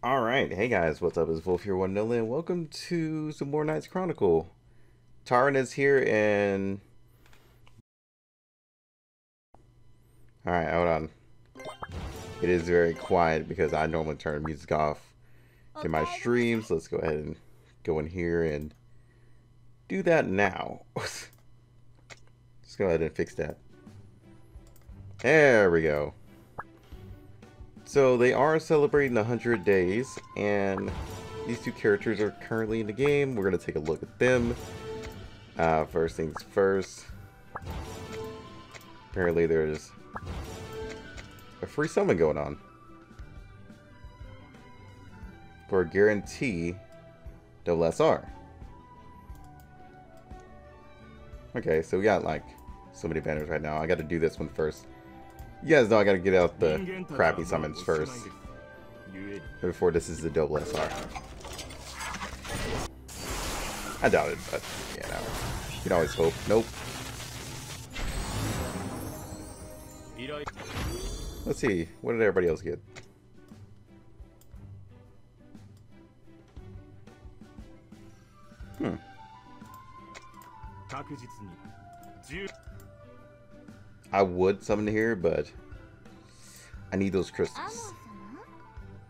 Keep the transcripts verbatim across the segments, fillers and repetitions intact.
All right, hey guys, what's up? It's Wolf here, one Noland. Welcome to some more Knight's Chronicle. Taryn is here, and all right, hold on. It is very quiet because I normally turn music off in my streams. Let's go ahead and go in here and do that now. Let's go ahead and fix that. There we go. So they are celebrating one hundred days, and these two characters are currently in the game. We're going to take a look at them. Uh, first things first. Apparently there's a free summon going on. For a guarantee, double S R. Okay, so we got like so many banners right now. I got to do this one first. You guys know I gotta get out the crappy summons first before this is the double S R. I doubt it, but yeah, no. You can always hope. Nope. Let's see. What did everybody else get? Hmm. I would summon here, but I need those crystals.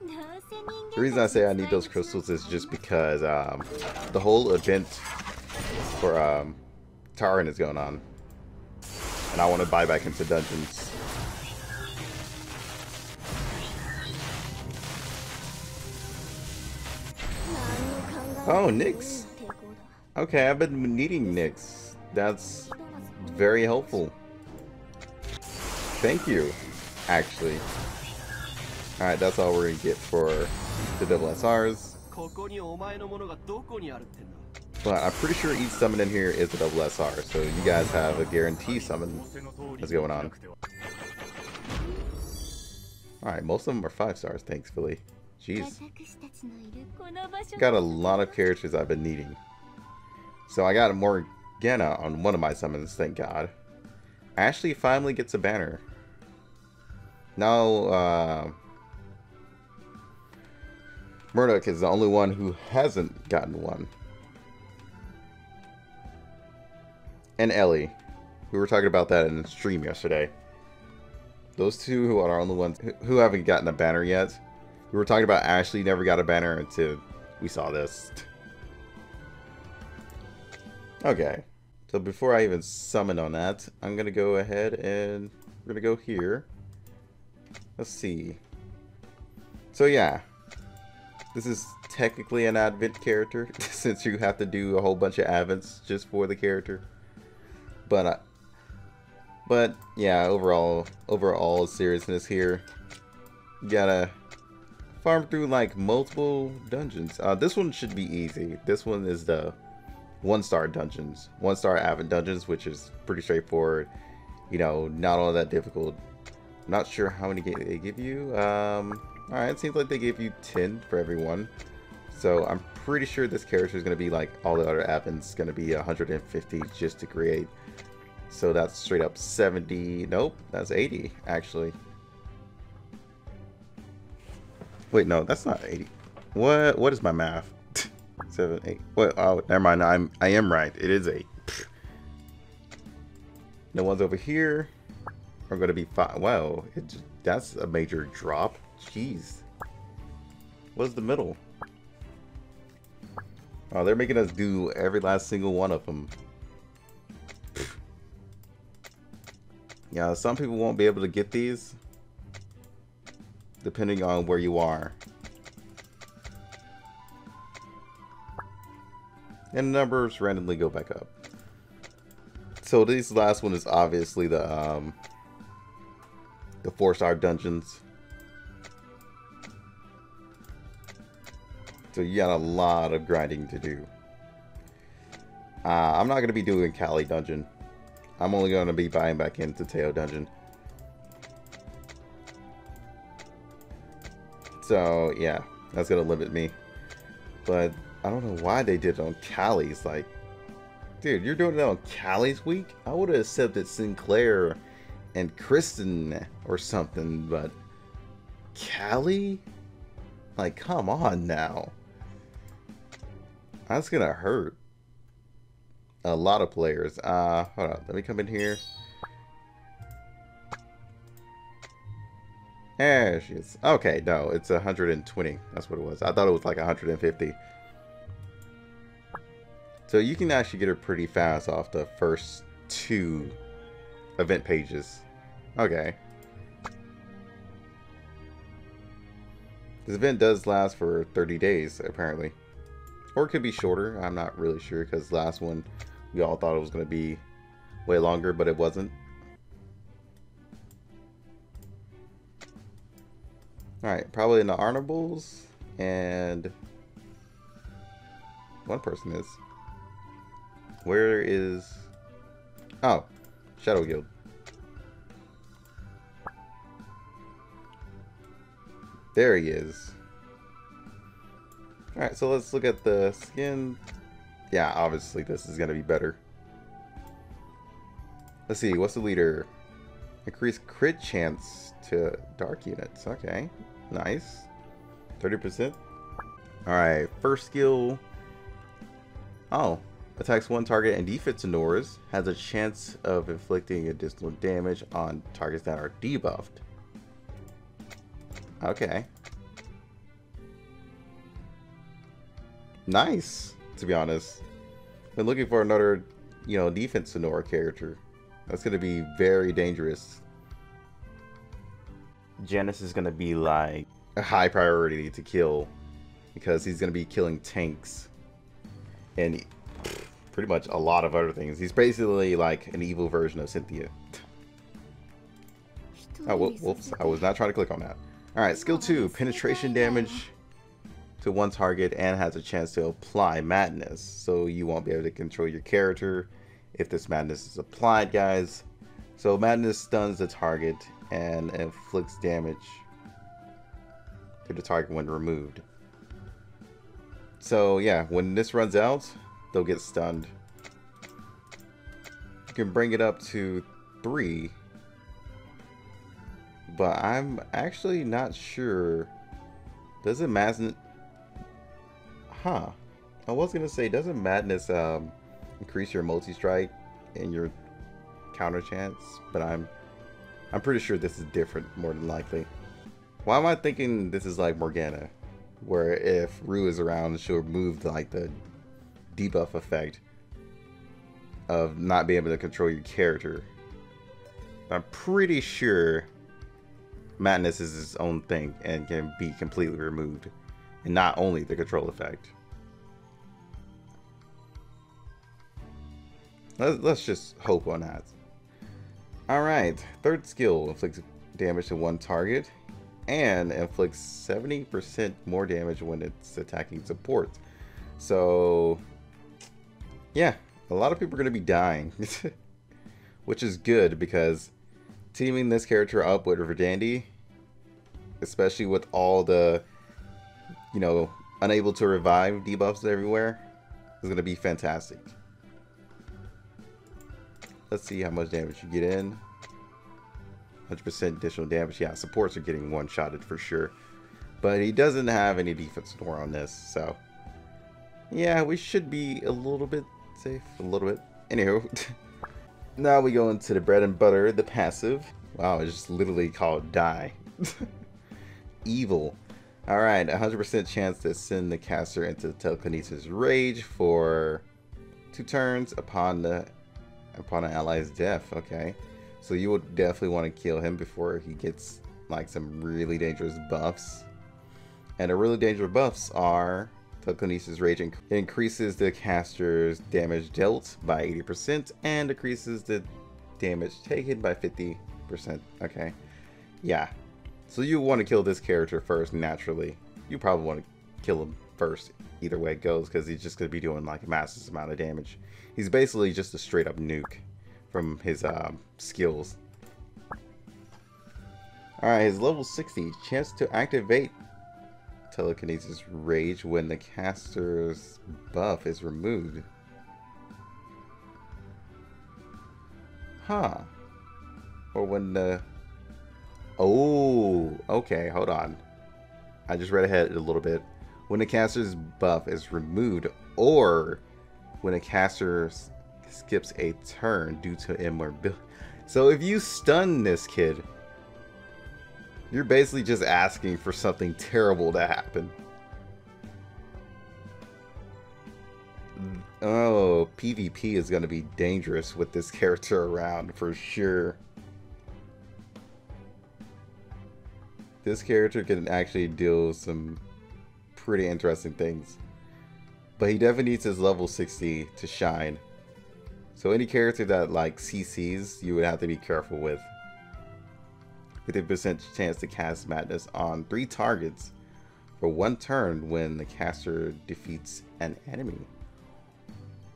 The reason I say I need those crystals is just because um, the whole event for um, Taryn is going on, and I want to buy back into dungeons. Oh, Nyx. Okay, I've been needing Nyx. That's very helpful. Thank you, actually. Alright, that's all we're gonna get for the double S Rs. But I'm pretty sure each summon in here is a double S R, so you guys have a guarantee summon that's going on. Alright, most of them are five stars, thanks, Philly. Jeez. Got a lot of characters I've been needing. So I got Morgana on one of my summons, thank God. Ashley finally gets a banner. Now, uh, Murdock is the only one who hasn't gotten one. And Ellie. We were talking about that in the stream yesterday. Those two who are the only ones who haven't gotten a banner yet. We were talking about Ashley never got a banner until we saw this. Okay. So before I even summon on that, I'm going to go ahead and we're going to go here. Let's see. So yeah, this is technically an advent character since you have to do a whole bunch of advents just for the character. But, uh, but yeah, overall, overall seriousness here, you gotta farm through like multiple dungeons. Uh, this one should be easy. This one is the one star dungeons, one star advent dungeons, which is pretty straightforward, you know, not all that difficult. I'm not sure how many they give you. Um, all right, it seems like they give you ten for everyone, so I'm pretty sure this character is going to be like all the other advents, going to be one hundred fifty just to create, so that's straight up seventy. Nope, that's eighty actually. Wait, no, that's not eighty. What, what is my math? Seven, eight. Well, oh, never mind. I'm, I am right. It is eight. No one's over here. We're gonna be five. Wow, it just, that's a major drop. Jeez. What's the middle? Oh, they're making us do every last single one of them. Yeah, some people won't be able to get these, depending on where you are. And numbers randomly go back up. So this last one is obviously the um, the four star dungeons. So you got a lot of grinding to do. Uh, I'm not going to be doing Cali dungeon. I'm only going to be buying back into Teo dungeon. So yeah, that's going to limit me. But I don't know why they did it on Cali's. Like, dude, you're doing it on Cali's week? I would have accepted Sinclair and Kristen or something, but Cali? Like, come on now. That's gonna hurt a lot of players. Uh, hold on. Let me come in here. There she is. Okay, no, it's one hundred twenty. That's what it was. I thought it was like one hundred fifty. So you can actually get her pretty fast off the first two event pages. Okay. This event does last for thirty days, apparently. Or it could be shorter. I'm not really sure, because last one, we all thought it was going to be way longer, but it wasn't. Alright, probably in the honorables, and one person is. Where is... Oh, Shadow Guild. There he is. Alright, so let's look at the skin. Yeah, obviously this is going to be better. Let's see, what's the leader? Increased crit chance to dark units. Okay, nice. thirty percent. Alright, first skill. Oh, attacks one target and defense ignores. Has a chance of inflicting additional damage on targets that are debuffed. Okay. Nice, to be honest. Been looking for another, you know, defense ignore character. That's going to be very dangerous. Janus is going to be like a high priority to kill, because he's going to be killing tanks and pretty much a lot of other things. He's basically like an evil version of Cynthia. Oh, whoops. I was not trying to click on that. Alright, skill two. Penetration damage to one target and has a chance to apply madness. So you won't be able to control your character if this madness is applied, guys. So madness stuns the target and inflicts damage to the target when removed. So yeah, when this runs out, they'll get stunned. You can bring it up to three, but I'm actually not sure. Doesn't madness... Huh. I was gonna say, doesn't madness um increase your multi-strike and your counter chance, but I'm I'm pretty sure this is different, more than likely. Why am I thinking this is like Morgana, where if Rue is around, she'll remove like the debuff effect of not being able to control your character. I'm pretty sure madness is its own thing and can be completely removed, and not only the control effect. Let's just hope on that. Alright, third skill. Inflicts damage to one target and inflicts seventy percent more damage when it's attacking support. So, yeah, a lot of people are going to be dying. Which is good, because teaming this character up with River Dandy, especially with all the, you know, unable to revive debuffs everywhere, is going to be fantastic. Let's see how much damage you get in. one hundred percent additional damage. Yeah, supports are getting one-shotted for sure. But he doesn't have any defense score on this, so... yeah, we should be a little bit safe. A little bit. Anywho. Now we go into the bread and butter, the passive. Wow, it's just literally called Die. Evil. Alright, one hundred percent chance to send the caster into telekinesis rage for two turns upon the... upon an ally's death. Okay, so you would definitely want to kill him before he gets like some really dangerous buffs, and the really dangerous buffs are telekinesis rage inc increases the caster's damage dealt by eighty percent and decreases the damage taken by fifty percent. Okay, yeah, so you want to kill this character first. Naturally, you probably want to kill him first either way it goes, because he's just going to be doing like a massive amount of damage. He's basically just a straight up nuke from his um, skills. Alright, his level sixty. Chance to activate telekinesis rage when the caster's buff is removed. Huh. Or when the... oh, okay, hold on. I just read ahead a little bit. When a caster's buff is removed, or when a caster skips a turn due to immobility. So if you stun this kid, you're basically just asking for something terrible to happen. Oh, PvP is going to be dangerous with this character around for sure. This character can actually deal some pretty interesting things, but he definitely needs his level sixty to shine. So any character that like C Cs, you would have to be careful with. fifty percent chance to cast madness on three targets for one turn when the caster defeats an enemy.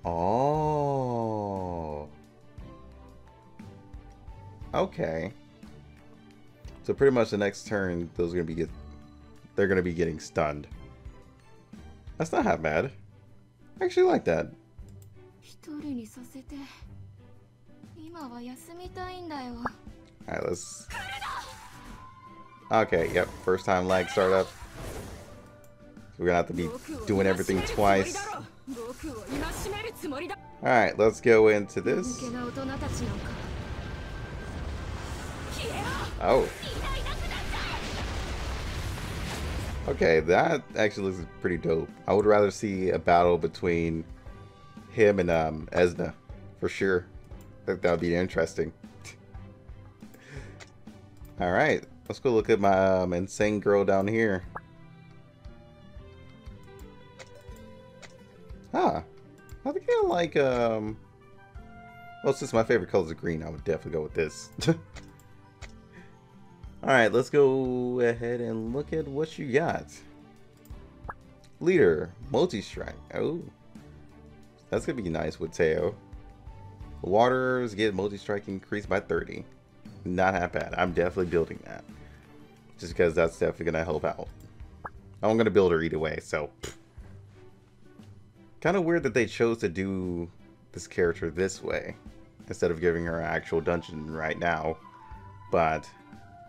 Oh, okay. So pretty much the next turn, those are gonna be get, they're gonna be getting stunned. That's not half bad. I actually like that. Alright, let's... Okay, yep. First time lag startup. We're gonna have to be doing everything twice. Alright, let's go into this. Oh. Okay, that actually looks pretty dope. I would rather see a battle between him and um, Esna, for sure. I think that would be interesting. Alright, let's go look at my um, insane girl down here. Ah, I think I like, um... well, since my favorite color is green, I would definitely go with this. Alright, let's go ahead and look at what you got. Leader, multi-strike. Oh, that's going to be nice with Teo. Waters get multi-strike increased by thirty. Not that bad. I'm definitely building that. Just because that's definitely going to help out. I'm going to build her either way, so... kind of weird that they chose to do this character this way. Instead of giving her an actual dungeon right now. But...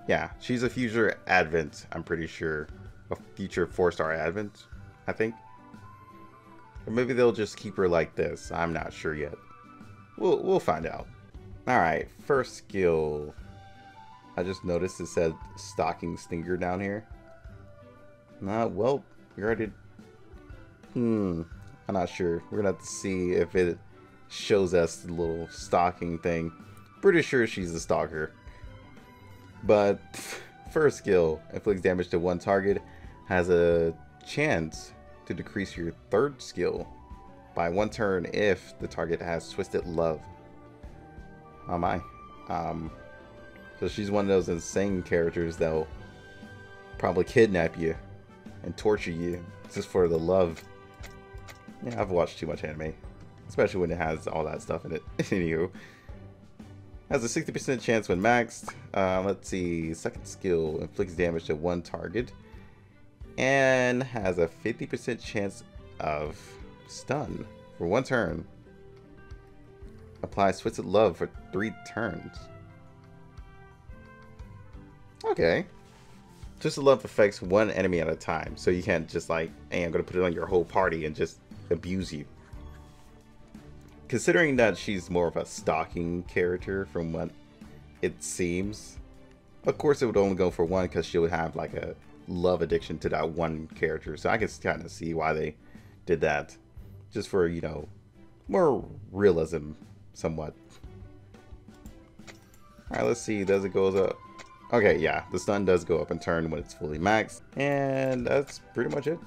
yeah, she's a future advent, I'm pretty sure. A future four-star advent, I think. Or maybe they'll just keep her like this. I'm not sure yet. We'll, we'll find out. Alright, first skill. I just noticed it said Stalking Stinger down here. Nah, well, we already... Hmm, I'm not sure. We're gonna have to see if it shows us the little stalking thing. Pretty sure she's a stalker. But first skill, inflicts damage to one target, has a chance to decrease your third skill by one turn if the target has Twisted Love. Oh my. Um, so she's one of those insane characters that will probably kidnap you and torture you just for the love. Yeah, I've watched too much anime, especially when it has all that stuff in it. Anywho. Has a sixty percent chance when maxed. Uh, let's see. Second skill inflicts damage to one target. And has a fifty percent chance of stun for one turn. Applies Twisted Love for three turns. Okay. Twisted Love affects one enemy at a time. So you can't just like, hey, I'm going to put it on your whole party and just abuse you. Considering that she's more of a stalking character from what it seems, of course it would only go for one because she would have like a love addiction to that one character. So I can kind of see why they did that. Just for, you know, more realism somewhat. Alright, let's see. Does it go up? Okay, yeah. The stun does go up in turn when it's fully maxed. And that's pretty much it.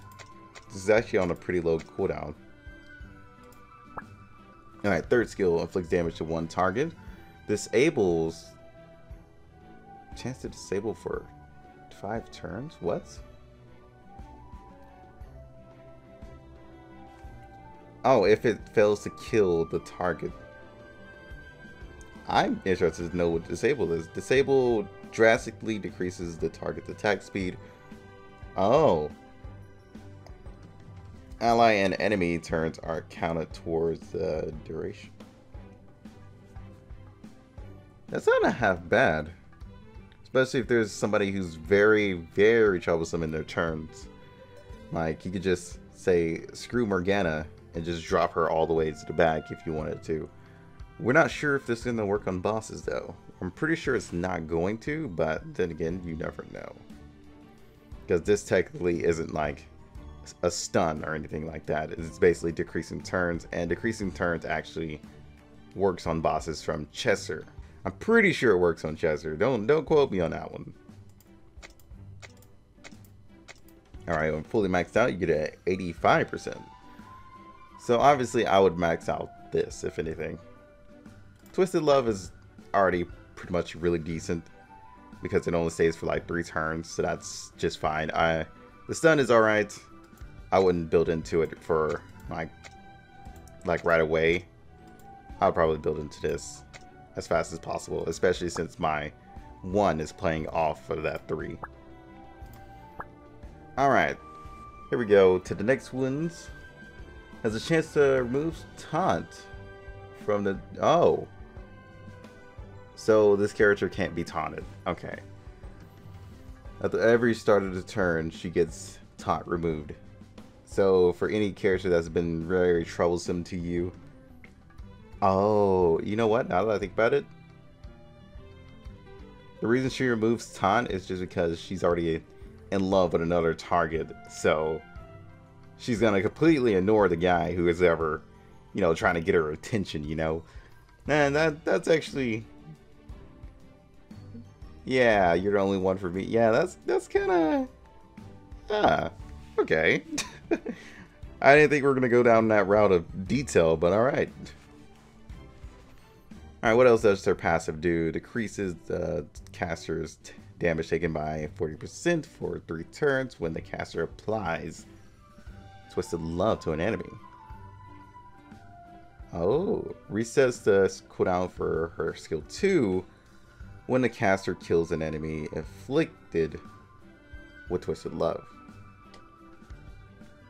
This is actually on a pretty low cooldown. Alright, third skill inflicts damage to one target. Disables. Chance to disable for five turns? What? Oh, if it fails to kill the target. I'm interested to know what disable is. Disable drastically decreases the target's attack speed. Oh. Ally and enemy turns are counted towards the duration. That's not a half bad. Especially if there's somebody who's very, very troublesome in their terms. Like, you could just say, screw Morgana, and just drop her all the way to the back if you wanted to. We're not sure if this is going to work on bosses, though. I'm pretty sure it's not going to, but then again, you never know. Because this technically isn't like a stun or anything like that. It's basically decreasing turns, and decreasing turns actually works on bosses from Chesser. I'm pretty sure it works on Chesser. Don't don't quote me on that one. Alright, when fully maxed out, you get an eighty-five percent. So obviously I would max out this, if anything. Twisted Love is already pretty much really decent, because it only stays for like three turns, so that's just fine. I the stun is alright. I wouldn't build into it for like like right away. I'll probably build into this as fast as possible, especially since my one is playing off of that three. Alright, here we go to the next ones. Has a chance to remove taunt from the... Oh! So this character can't be taunted. Okay. At the every start of the turn, she gets taunt removed. So for any character that's been very troublesome to you... Oh, you know what? Now that I think about it, the reason she removes taunt is just because she's already in love with another target. So she's gonna completely ignore the guy who is ever, you know, trying to get her attention. You know, and that that's actually, yeah, you're the only one for me. Yeah, that's that's kind of, ah, okay. I didn't think we were gonna go down that route of detail, but all right. Alright, what else does their passive do? Decreases the uh, caster's t damage taken by forty percent for three turns when the caster applies Twisted Love to an enemy. Oh, resets the cooldown for her skill two when the caster kills an enemy afflicted with Twisted Love.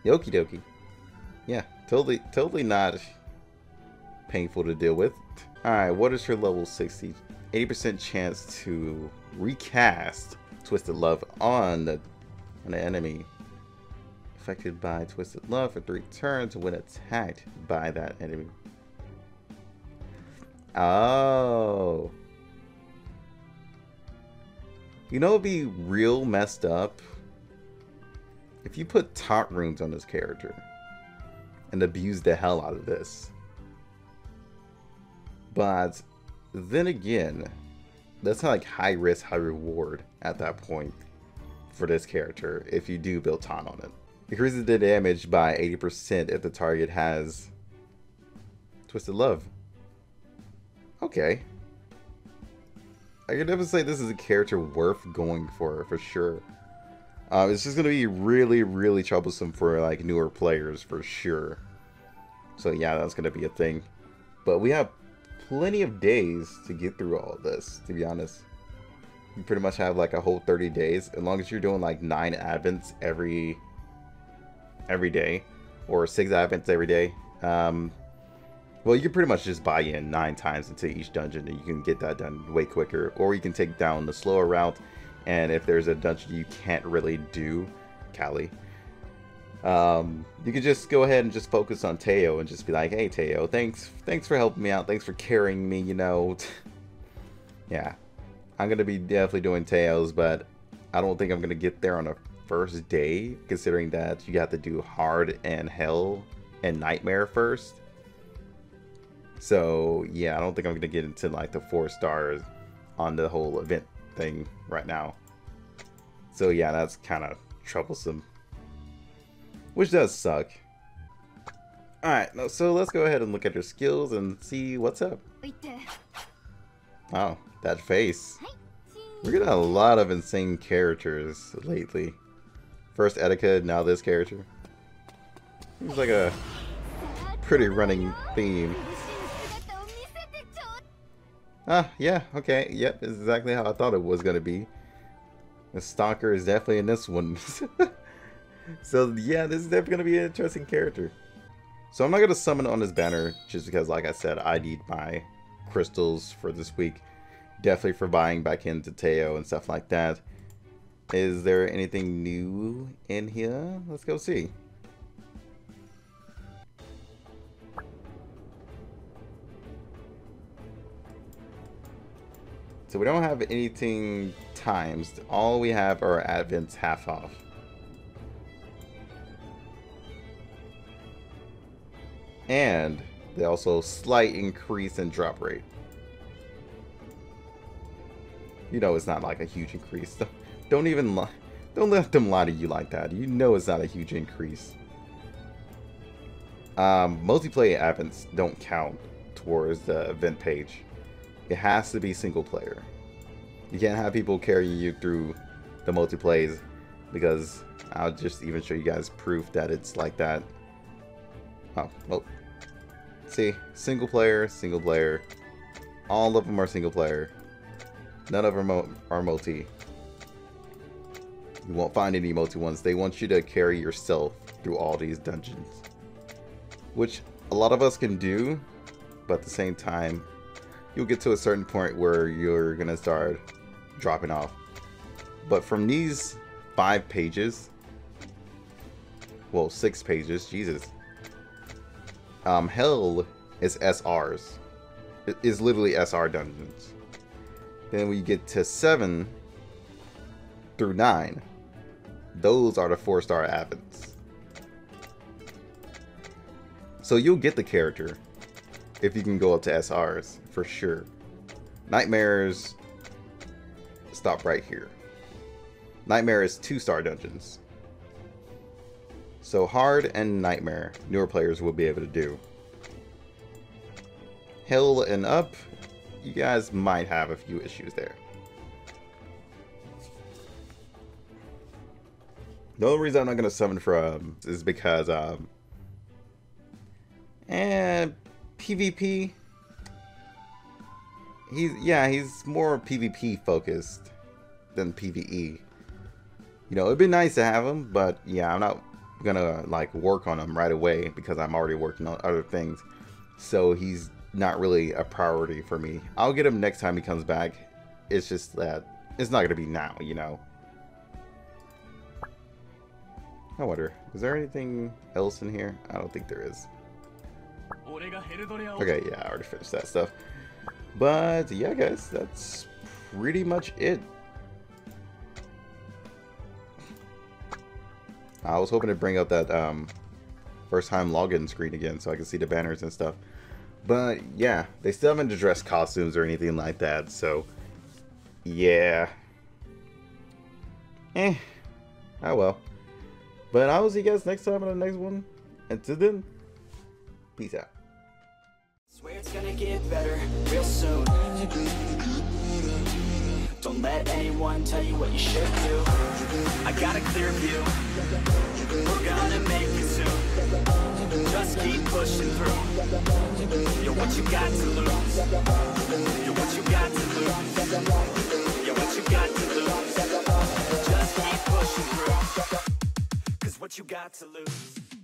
Okie dokie. Yeah, totally, totally not painful to deal with. Alright, what is her level sixty? eighty percent chance to recast Twisted Love on the on the enemy affected by Twisted Love for three turns when attacked by that enemy. Oh. You know what would be real messed up? If you put taunt runes on this character and abuse the hell out of this. But then again, that's not like high risk, high reward at that point for this character if you do build taunt on it. Increases the damage by eighty percent if the target has Twisted Love. Okay. I could definitely say this is a character worth going for, for sure. Um, it's just going to be really, really troublesome for like newer players, for sure. So yeah, that's going to be a thing. But we have plenty of days to get through all of this, to be honest. You pretty much have like a whole thirty days, as long as you're doing like nine advents every every day, or six advents every day. Um, well, you can pretty much just buy in nine times into each dungeon, and you can get that done way quicker. Or you can take down the slower route, and if there's a dungeon you can't really do, Cali, Um, you could just go ahead and just focus on Teo and just be like, hey Teo, thanks thanks for helping me out, thanks for carrying me, you know. Yeah, I'm going to be definitely doing Teos, but I don't think I'm going to get there on a first day, considering that you have to do Hard and Hell and Nightmare first. So yeah, I don't think I'm going to get into like the four stars on the whole event thing right now. So yeah, that's kind of troublesome. Which does suck. Alright, so let's go ahead and look at her skills and see what's up. Oh, that face. We're getting a lot of insane characters lately. First Etika, now this character. Seems like a pretty running theme. Ah, yeah, okay, yep, it's exactly how I thought it was going to be. The Stalker is definitely in this one. So yeah, this is definitely going to be an interesting character. So I'm not going to summon on this banner just because, like I said, I need my crystals for this week. definitely for buying back into Teo and stuff like that. Is there anything new in here? Let's go see. So we don't have anything times. All we have are advents half off. And they also slight increase in drop rate. You know it's not like a huge increase. Don't even lie. Don't let them lie to you like that. You know it's not a huge increase. Um, multiplayer events don't count towards the event page. It has to be single player. You can't have people carrying you through the multiplays, because I'll just even show you guys proof that it's like that. Oh, well. See, single player, single player. All of them are single player. None of them are multi. You won't find any multi ones. They want you to carry yourself through all these dungeons, which a lot of us can do, but at the same time, you'll get to a certain point where you're gonna start dropping off. But from these five pages, well, six pages, Jesus. Um, hell is S Rs. It is literally S R dungeons. Then we get to seven through nine. Those are the four-star events. So you'll get the character if you can go up to S Rs, for sure. Nightmares stop right here. Nightmare is two-star dungeons. So hard and nightmare, newer players will be able to do. Hill and up, you guys might have a few issues there. The only reason I'm not going to summon from is because um, and PvP. He's yeah, he's more PvP focused than P V E. You know, it'd be nice to have him, but yeah, I'm not gonna like work on him right away because I'm already working on other things. So he's not really a priority for me. I'll get him next time he comes back. It's just that it's not gonna be now, you know. I wonder, is there anything else in here? I don't think there is. Okay, yeah, I already finished that stuff. But yeah, guys, that's pretty much it. I was hoping to bring up that um, first time login screen again so I can see the banners and stuff. But yeah, they still haven't addressed costumes or anything like that, so yeah. Eh, oh well. But I will see you guys next time on the next one. Until then, peace out. Swear it's gonna get better real soon. Don't let anyone tell you what you should do. I got a clear view. We're gonna make it soon. Just keep pushing through. You're what you got to lose. You're what you got to lose. You're what you got to lose. Just keep pushing through. Cause what you got to lose.